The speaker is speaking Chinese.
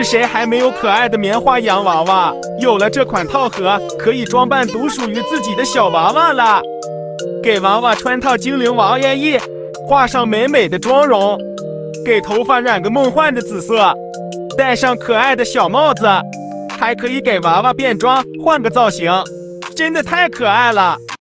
是谁还没有可爱的棉花洋娃娃？有了这款套盒，可以装扮独属于自己的小娃娃了。给娃娃穿套精灵娃娃衣，画上美美的妆容，给头发染个梦幻的紫色，戴上可爱的小帽子，还可以给娃娃变装，换个造型，真的太可爱了。